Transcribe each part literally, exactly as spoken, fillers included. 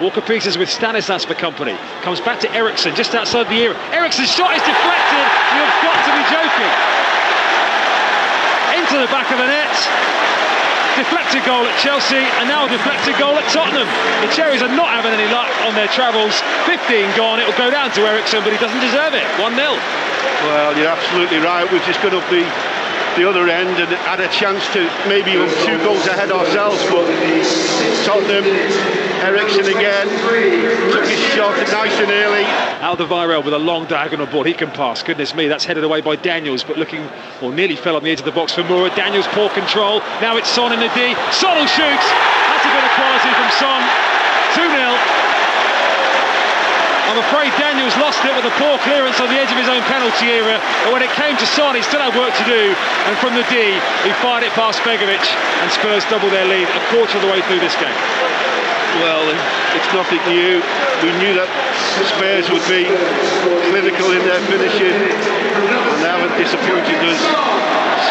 Walker-Peters with Stanislas for company. Comes back to Eriksen, just outside the area. Eriksen's shot is deflected. You've got to be joking. Into the back of the net. Deflected goal at Chelsea, and now a deflected goal at Tottenham. The Cherries are not having any luck on their travels. fifteen gone. It'll go down to Eriksen, but he doesn't deserve it. one nil. Well, you're absolutely right. We've just got to be the other end and had a chance to maybe even two goals ahead ourselves, but Tottenham, Eriksen again, took his shot nice and early. Alderweireld with a long diagonal ball, he can pass, goodness me, that's headed away by Daniels, but looking, or nearly fell on the edge of the box for Moura. Daniels poor control, now it's Son in the D, Son who shoots, that's a bit of quality from Son, two nil. I'm afraid Daniels lost it with a poor clearance on the edge of his own penalty area, but when it came to Son, he still had work to do, and from the D, he fired it past Begovic, and Spurs double their lead a quarter of the way through this game. Well, it's nothing new. We knew that Spurs would be clinical in their finishing, and they haven't disappointed us.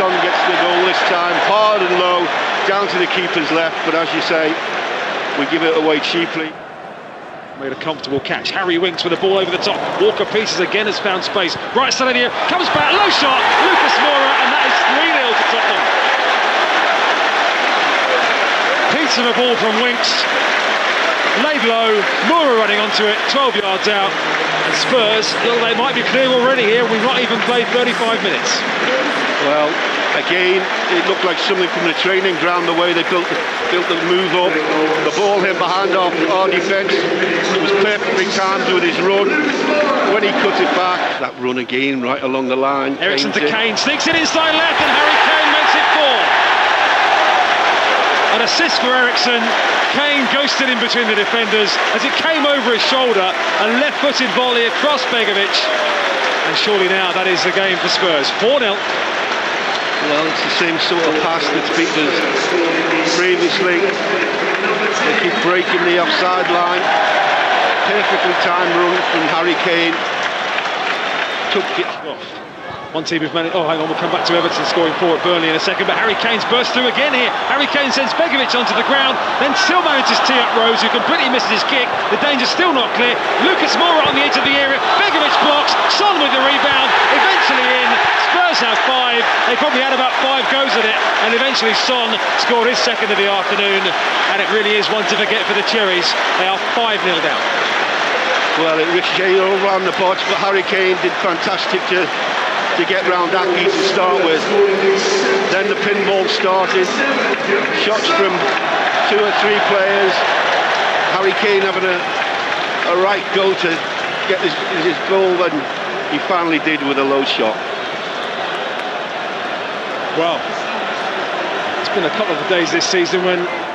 Son gets the goal this time, hard and low, down to the keeper's left, but as you say, we give it away cheaply. Made a comfortable catch. Harry Winks with the ball over the top. Walker-Peters again has found space. Right, Saladio comes back, low shot. Lucas Moura, and that is three nil to Tottenham. Piece of a ball from Winks. Lavelo, Moura running onto it, twelve yards out. And Spurs, well, they might be clear already here. We've not even played thirty-five minutes. Well, again, it looked like something from the training ground, the way they built the, built the move up. The ball hit behind our, our defence. It was perfectly timed with his run. When he cut it back, that run again right along the line. Eriksen to Kane, sneaks it inside left, and Harry Kane makes it four. An assist for Eriksen. Kane ghosted in between the defenders as it came over his shoulder, a left-footed volley across Begovic. And surely now that is the game for Spurs. four nil. Well, it's the same sort of pass that's beaten us previously. They keep breaking the offside line. Perfectly timed run from Harry Kane. Took it off. One team have managed. Oh, hang on, we'll come back to Everton scoring four at Burnley in a second. But Harry Kane's burst through again here. Harry Kane sends Begovic onto the ground. Then still manages to tee up Rose, who completely misses his kick. The danger's still not clear. Lucas Moura on the edge of the area. Begovic blocks. Son with the rebound. Eventually in. Spurs have five, they probably had about five goes at it, and eventually Son scored his second of the afternoon, and it really is one to forget for the Cherries. They are five nil down. Well, it ricocheted all round the box, but Harry Kane did fantastic to, to get round Aki to start with. Then the pinball started, shots from two or three players. Harry Kane having a, a right go to get his, his goal, and he finally did with a low shot. Well, it's been a couple of days this season when